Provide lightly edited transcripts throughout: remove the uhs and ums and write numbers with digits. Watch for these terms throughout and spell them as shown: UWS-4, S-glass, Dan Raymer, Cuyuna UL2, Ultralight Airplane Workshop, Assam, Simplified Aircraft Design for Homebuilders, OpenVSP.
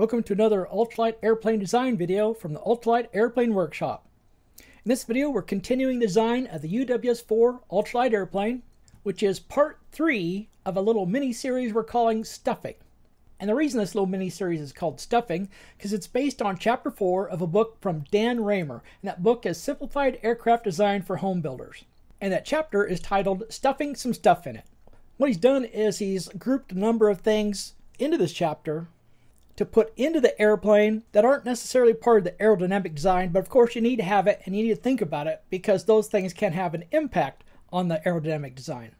Welcome to another Ultralight Airplane Design video from the Ultralight Airplane Workshop. In this video, we're continuing design of the UWS-4 Ultralight Airplane, which is part 3 of a little mini-series we're calling Stuffing. And the reason this little mini-series is called Stuffing, because it's based on Chapter 4 of a book from Dan Raymer, and that book is Simplified Aircraft Design for Homebuilders. And that chapter is titled Stuffing Some Stuff in It. What he's done is he's grouped a number of things into this chapter to put into the airplane that aren't necessarily part of the aerodynamic design, but of course you need to have it and you need to think about it because those things can have an impact on the aerodynamic design.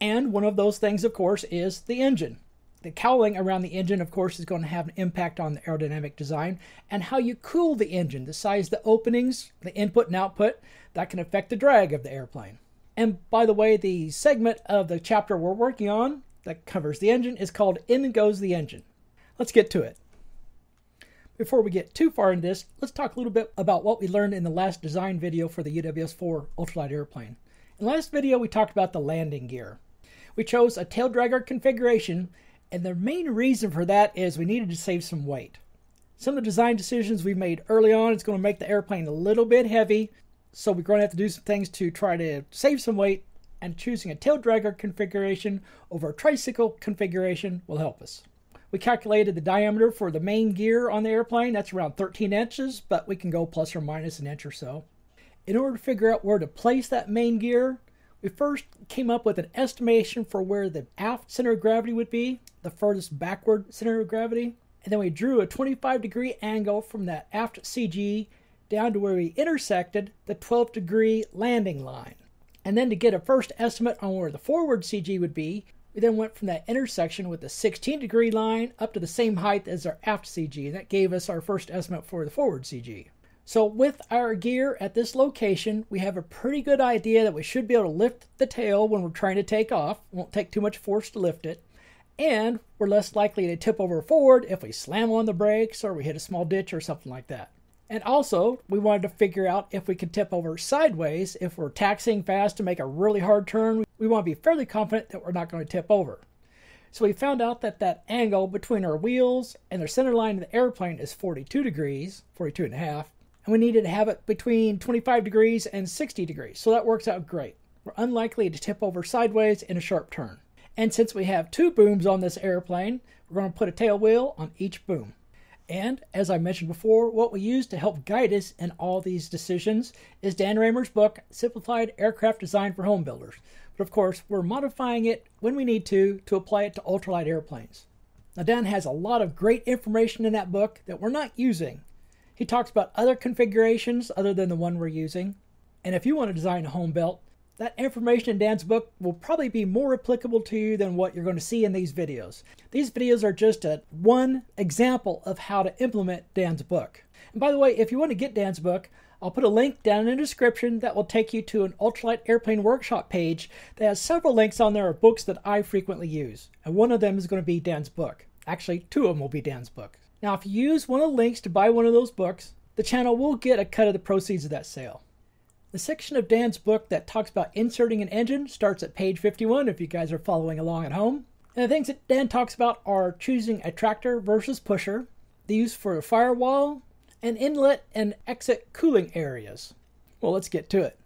And one of those things, of course, is the engine. The cowling around the engine, of course, is going to have an impact on the aerodynamic design, and how you cool the engine, the size of the openings, the input and output, that can affect the drag of the airplane. And by the way, the segment of the chapter we're working on that covers the engine is called In Goes the Engine. Let's get to it. Before we get too far into this, let's talk a little bit about what we learned in the last design video for the UWS-4 Ultralight Airplane. In the last video, we talked about the landing gear. We chose a tail dragger configuration, and the main reason for that is we needed to save some weight. Some of the design decisions we made early on, it's going to make the airplane a little bit heavy, so we're going to have to do some things to try to save some weight, and choosing a tail dragger configuration over a tricycle configuration will help us. We calculated the diameter for the main gear on the airplane. That's around 13 inches, but we can go plus or minus an inch or so. In order to figure out where to place that main gear, we first came up with an estimation for where the aft center of gravity would be, the furthest backward center of gravity. And then we drew a 25-degree angle from that aft CG down to where we intersected the 12-degree landing line. And then to get a first estimate on where the forward CG would be, we then went from that intersection with the 16-degree line up to the same height as our aft CG, and that gave us our first estimate for the forward CG. So with our gear at this location, we have a pretty good idea that we should be able to lift the tail when we're trying to take off. It won't take too much force to lift it, and we're less likely to tip over forward if we slam on the brakes or we hit a small ditch or something like that. And also, we wanted to figure out if we could tip over sideways. If we're taxiing fast to make a really hard turn, we want to be fairly confident that we're not going to tip over. So we found out that that angle between our wheels and their center line of the airplane is 42 degrees, 42 and a half, and we needed to have it between 25 degrees and 60 degrees. So that works out great. We're unlikely to tip over sideways in a sharp turn. And since we have two booms on this airplane, we're going to put a tail wheel on each boom. And, as I mentioned before, what we use to help guide us in all these decisions is Dan Raymer's book, Simplified Aircraft Design for Homebuilders. But of course, we're modifying it when we need to apply it to ultralight airplanes. Now, Dan has a lot of great information in that book that we're not using. He talks about other configurations other than the one we're using. And if you want to design a home built, that information in Dan's book will probably be more applicable to you than what you're going to see in these videos. These videos are just one example of how to implement Dan's book. And by the way, if you want to get Dan's book, I'll put a link down in the description that will take you to an Ultralight Airplane Workshop page that has several links on there of books that I frequently use. And one of them is going to be Dan's book. Actually, two of them will be Dan's book. Now, if you use one of the links to buy one of those books, the channel will get a cut of the proceeds of that sale. The section of Dan's book that talks about inserting an engine starts at page 51 if you guys are following along at home. And the things that Dan talks about are choosing a tractor versus pusher, the use for a firewall, and inlet and exit cooling areas. Well, let's get to it.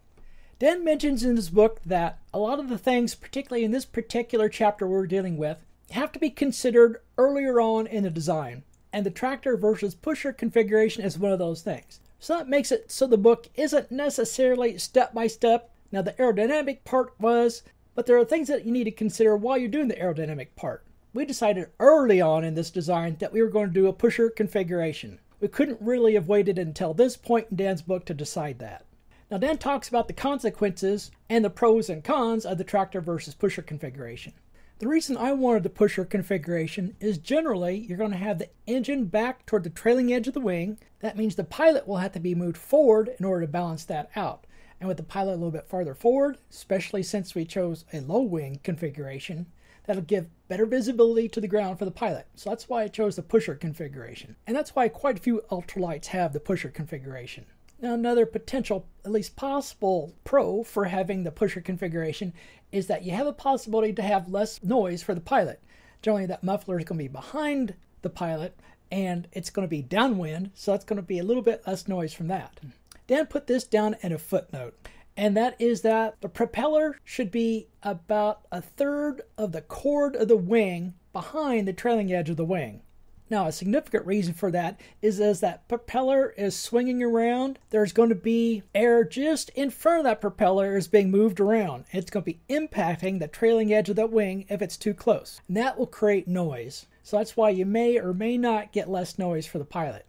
Dan mentions in his book that a lot of the things, particularly in this particular chapter we're dealing with, have to be considered earlier on in the design. And the tractor versus pusher configuration is one of those things. So that makes it so the book isn't necessarily step by step. Now the aerodynamic part was, but there are things that you need to consider while you're doing the aerodynamic part. We decided early on in this design that we were going to do a pusher configuration. We couldn't really have waited until this point in Dan's book to decide that. Now Dan talks about the consequences and the pros and cons of the tractor versus pusher configuration. The reason I wanted the pusher configuration is generally you're going to have the engine back toward the trailing edge of the wing. That means the pilot will have to be moved forward in order to balance that out. And with the pilot a little bit farther forward, especially since we chose a low wing configuration, that'll give better visibility to the ground for the pilot. So that's why I chose the pusher configuration. And that's why quite a few ultralights have the pusher configuration. Now another potential, at least possible, pro for having the pusher configuration is that you have a possibility to have less noise for the pilot. Generally that muffler is going to be behind the pilot and it's going to be downwind, so it's going to be a little bit less noise from that. Dan put this down in a footnote, and that is that the propeller should be about a third of the chord of the wing behind the trailing edge of the wing. Now, a significant reason for that is as that propeller is swinging around, there's going to be air just in front of that propeller is being moved around. It's going to be impacting the trailing edge of that wing if it's too close. And that will create noise. So that's why you may or may not get less noise for the pilot.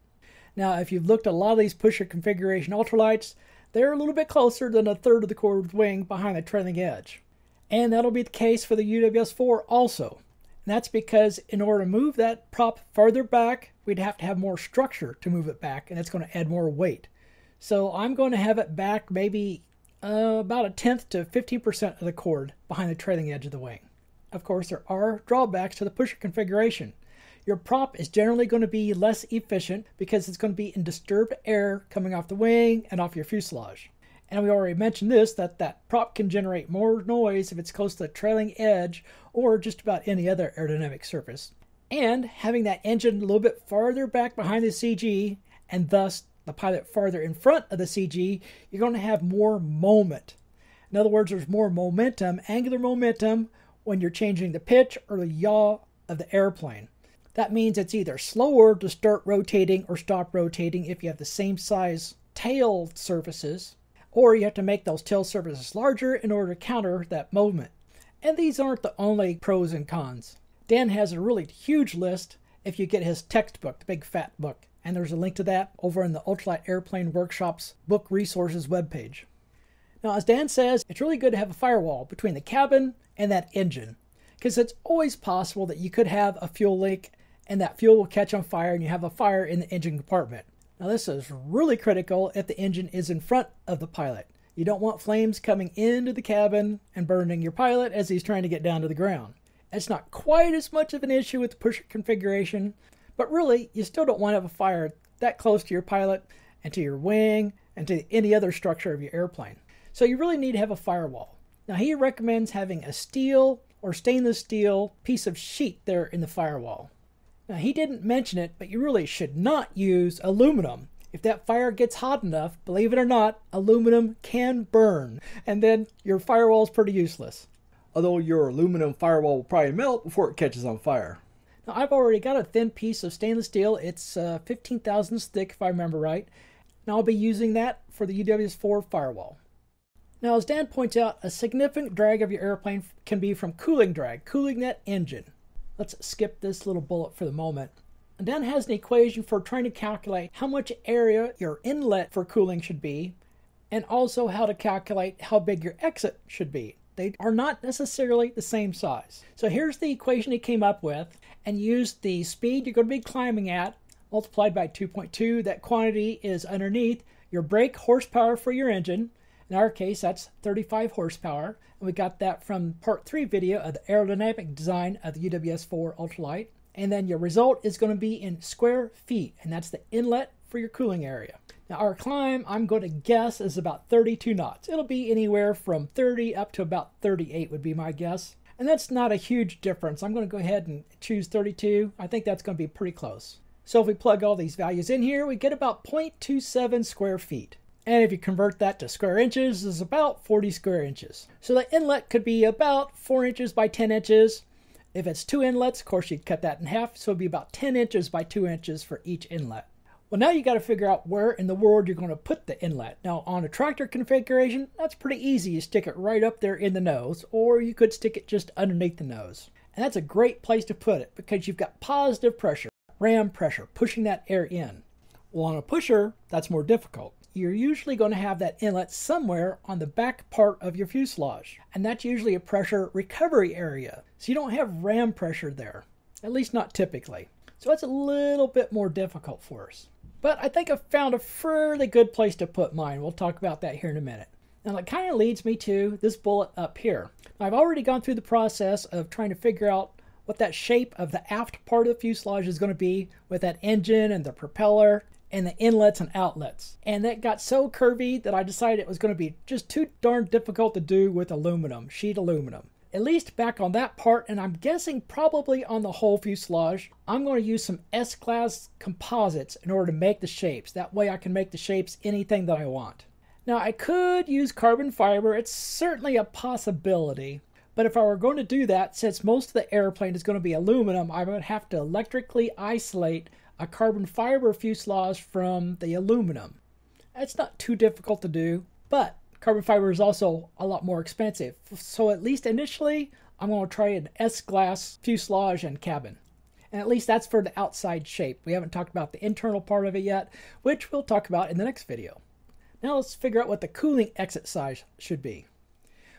Now, if you've looked at a lot of these pusher configuration ultralights, they're a little bit closer than a third of the chord wing behind the trailing edge. And that'll be the case for the UWS-4 also. And that's because in order to move that prop farther back, we'd have to have more structure to move it back, and that's going to add more weight. So I'm going to have it back maybe about a 10th to 15% of the chord behind the trailing edge of the wing. Of course, there are drawbacks to the pusher configuration. Your prop is generally going to be less efficient because it's going to be in disturbed air coming off the wing and off your fuselage. And we already mentioned this, that prop can generate more noise if it's close to the trailing edge or just about any other aerodynamic surface. And having that engine a little bit farther back behind the CG, and thus the pilot farther in front of the CG, you're going to have more moment. In other words, there's more momentum, angular momentum, when you're changing the pitch or the yaw of the airplane. That means it's either slower to start rotating or stop rotating if you have the same size tail surfaces, or you have to make those tail surfaces larger in order to counter that movement. And these aren't the only pros and cons. Dan has a really huge list if you get his textbook, the big fat book, and there's a link to that over in the Ultralight Airplane Workshop's book resources webpage. Now, as Dan says, it's really good to have a firewall between the cabin and that engine, because it's always possible that you could have a fuel leak and that fuel will catch on fire and you have a fire in the engine compartment. Now, this is really critical if the engine is in front of the pilot. You don't want flames coming into the cabin and burning your pilot as he's trying to get down to the ground. It's not quite as much of an issue with the pusher configuration, but really, you still don't want to have a fire that close to your pilot and to your wing and to any other structure of your airplane. So you really need to have a firewall. Now, he recommends having a steel or stainless steel piece of sheet there in the firewall. Now, he didn't mention it, but you really should not use aluminum. If that fire gets hot enough, believe it or not, aluminum can burn, and then your firewall is pretty useless. Although your aluminum firewall will probably melt before it catches on fire. Now, I've already got a thin piece of stainless steel. It's 15 thousandths thick, if I remember right. Now, I'll be using that for the UWS-4 firewall. Now, as Dan points out, a significant drag of your airplane can be from cooling drag, cooling that engine. Let's skip this little bullet for the moment. And Dan has an equation for trying to calculate how much area your inlet for cooling should be, and also how to calculate how big your exit should be. They are not necessarily the same size. So here's the equation he came up with, and used the speed you're going to be climbing at, multiplied by 2.2. That quantity is underneath your brake horsepower for your engine. In our case, that's 35 horsepower, and we got that from part 3 video of the aerodynamic design of the UWS-4 Ultralight. And then your result is going to be in square feet, and that's the inlet for your cooling area. Now, our climb, I'm going to guess, is about 32 knots. It'll be anywhere from 30 up to about 38 would be my guess. And that's not a huge difference. I'm going to go ahead and choose 32. I think that's going to be pretty close. So if we plug all these values in here, we get about 0.27 square feet. And if you convert that to square inches, it's about 40 square inches. So the inlet could be about 4 inches by 10 inches. If it's 2 inlets, of course, you'd cut that in half. So it'd be about 10 inches by 2 inches for each inlet. Well, now you got to figure out where in the world you're going to put the inlet. Now, on a tractor configuration, that's pretty easy. You stick it right up there in the nose, or you could stick it just underneath the nose. And that's a great place to put it because you've got positive pressure, ram pressure, pushing that air in. Well, on a pusher, that's more difficult. You're usually going to have that inlet somewhere on the back part of your fuselage. And that's usually a pressure recovery area. So you don't have ram pressure there, at least not typically. So it's a little bit more difficult for us. But I think I've found a fairly good place to put mine. We'll talk about that here in a minute. Now, it kind of leads me to this bullet up here. I've already gone through the process of trying to figure out what that shape of the aft part of the fuselage is going to be with that engine and the propeller and the inlets and outlets. And that got so curvy that I decided it was going to be just too darn difficult to do with aluminum, sheet aluminum. at least back on that part, and I'm guessing probably on the whole fuselage. I'm going to use some S-glass composites in order to make the shapes. That way I can make the shapes anything that I want. Now I could use carbon fiber, it's certainly a possibility, but if I were going to do that, since most of the airplane is going to be aluminum, I would have to electrically isolate a carbon fiber fuselage from the aluminum. That's not too difficult to do, but carbon fiber is also a lot more expensive. So at least initially, I'm going to try an S-glass fuselage and cabin. And at least that's for the outside shape. We haven't talked about the internal part of it yet, which we'll talk about in the next video. Now let's figure out what the cooling exit size should be.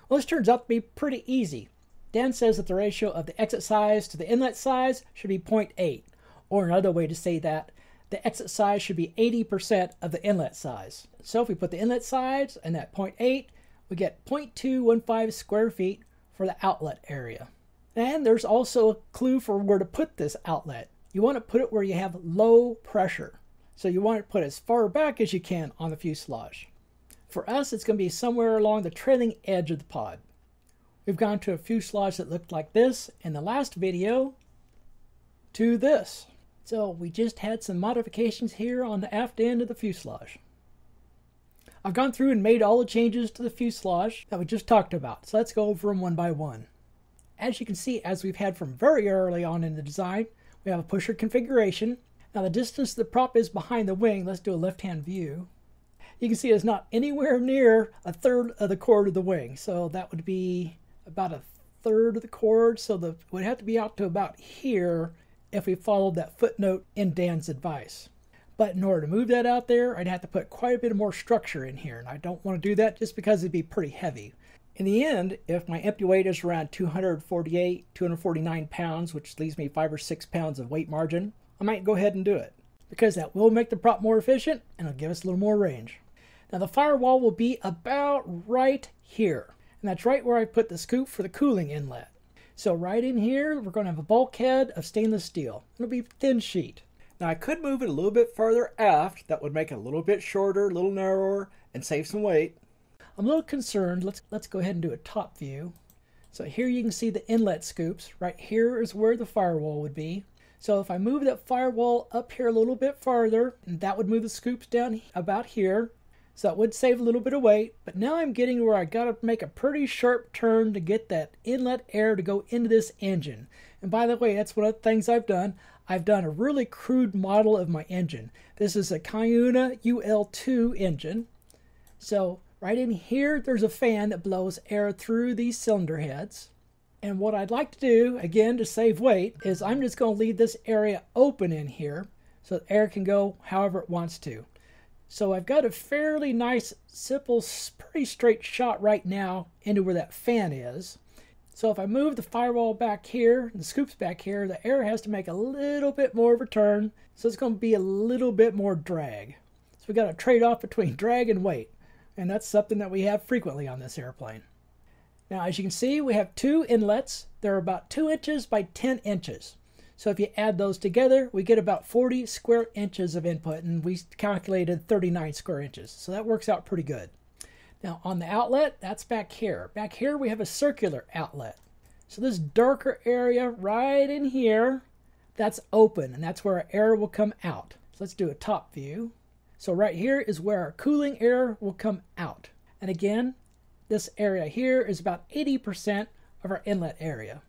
Well, this turns out to be pretty easy. Dan says that the ratio of the exit size to the inlet size should be 0.8. Or another way to say that, the exit size should be 80% of the inlet size. So if we put the inlet size in at 0.8, we get 0.215 square feet for the outlet area. And there's also a clue for where to put this outlet. You want to put it where you have low pressure. So you want to put it as far back as you can on the fuselage. For us, it's going to be somewhere along the trailing edge of the pod. We've gone to a fuselage that looked like this in the last video to this. So we just had some modifications here on the aft end of the fuselage. I've gone through and made all the changes to the fuselage that we just talked about. So let's go over them one by one. As you can see, as we've had from very early on in the design, we have a pusher configuration. Now the distance the prop is behind the wing, let's do a left-hand view. You can see it's not anywhere near a third of the chord of the wing. So that would be about a third of the chord. So it would have to be out to about here if we followed that footnote in Dan's advice. But in order to move that out there, I'd have to put quite a bit more structure in here. And I don't want to do that just because it'd be pretty heavy. In the end, if my empty weight is around 248, 249 pounds, which leaves me 5 or 6 pounds of weight margin, I might go ahead and do it. Because that will make the prop more efficient and it'll give us a little more range. Now the firewall will be about right here. And that's right where I put the scoop for the cooling inlet. So right in here, we're going to have a bulkhead of stainless steel. It'll be thin sheet. Now I could move it a little bit further aft. That would make it a little bit shorter, a little narrower, and save some weight. I'm a little concerned. Let's go ahead and do a top view. So here you can see the inlet scoops. Right here is where the firewall would be. So if I move that firewall up here a little bit farther, that would move the scoops down about here. So that would save a little bit of weight, but now I'm getting where I gotta make a pretty sharp turn to get that inlet air to go into this engine. And by the way, that's one of the things I've done. I've done a really crude model of my engine. This is a Cuyuna UL2 engine. So right in here, there's a fan that blows air through these cylinder heads. And what I'd like to do, again, to save weight, is I'm just gonna leave this area open in here so that air can go however it wants to. So I've got a fairly nice, simple, pretty straight shot right now into where that fan is. So if I move the firewall back here, the scoops back here, the air has to make a little bit more of a turn. So it's going to be a little bit more drag. So we got a trade-off between drag and weight. And that's something that we have frequently on this airplane. Now, as you can see, we have two inlets. They're about 2 inches by 10 inches. So if you add those together, we get about 40 square inches of input, and we calculated 39 square inches. So that works out pretty good. Now on the outlet, that's back here. Back here we have a circular outlet. So this darker area right in here, that's open, and that's where our air will come out. So let's do a top view. So right here is where our cooling air will come out. And again, this area here is about 80% of our inlet area.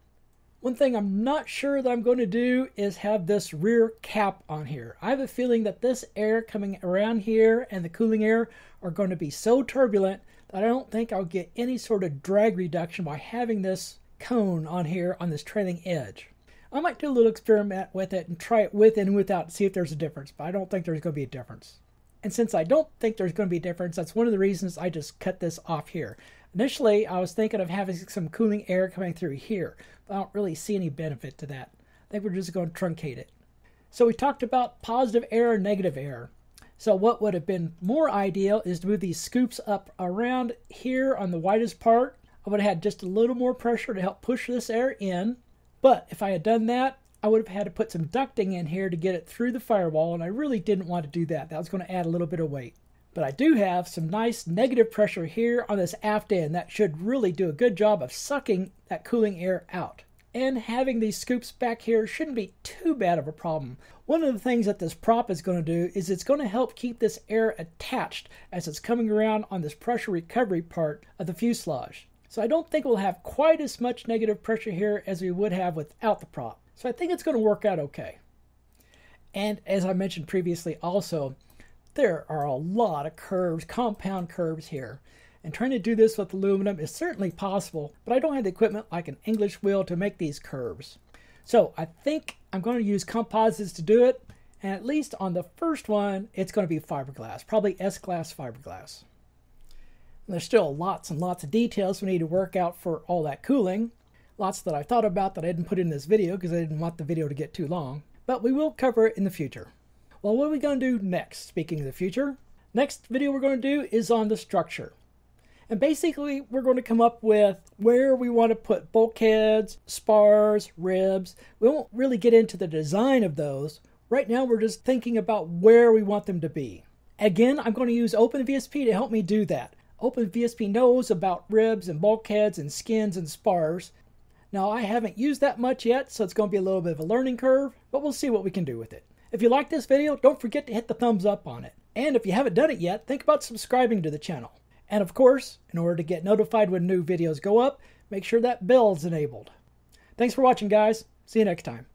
One thing I'm not sure that I'm going to do is have this rear cap on here. I have a feeling that this air coming around here and the cooling air are going to be so turbulent that I don't think I'll get any sort of drag reduction by having this cone on here on this trailing edge. I might do a little experiment with it and try it with and without to see if there's a difference, but I don't think there's going to be a difference. And since I don't think there's going to be a difference, that's one of the reasons I just cut this off here. Initially, I was thinking of having some cooling air coming through here, but I don't really see any benefit to that. I think we're just going to truncate it. So we talked about positive air and negative air. So what would have been more ideal is to move these scoops up around here on the widest part. I would have had just a little more pressure to help push this air in. But if I had done that, I would have had to put some ducting in here to get it through the firewall, and I really didn't want to do that. That was going to add a little bit of weight. But I do have some nice negative pressure here on this aft end that should really do a good job of sucking that cooling air out. And having these scoops back here shouldn't be too bad of a problem. One of the things that this prop is going to do is it's going to help keep this air attached as it's coming around on this pressure recovery part of the fuselage. So I don't think we'll have quite as much negative pressure here as we would have without the prop. So I think it's going to work out okay. And as I mentioned previously also, there are a lot of curves, compound curves here. And trying to do this with aluminum is certainly possible, but I don't have the equipment like an English wheel to make these curves. So I think I'm going to use composites to do it. And at least on the first one, it's going to be fiberglass, probably S-glass fiberglass. And there's still lots and lots of details we need to work out for all that cooling. Lots that I thought about that I didn't put in this video because I didn't want the video to get too long. But we will cover it in the future. Well, what are we going to do next? Speaking of the future, next video we're going to do is on the structure. And basically, we're going to come up with where we want to put bulkheads, spars, ribs. We won't really get into the design of those. Right now, we're just thinking about where we want them to be. Again, I'm going to use OpenVSP to help me do that. OpenVSP knows about ribs and bulkheads and skins and spars. Now, I haven't used that much yet, so it's going to be a little bit of a learning curve, but we'll see what we can do with it. If you like this video, don't forget to hit the thumbs up on it. And if you haven't done it yet, think about subscribing to the channel. And of course, in order to get notified when new videos go up, make sure that bell's enabled. Thanks for watching, guys. See you next time.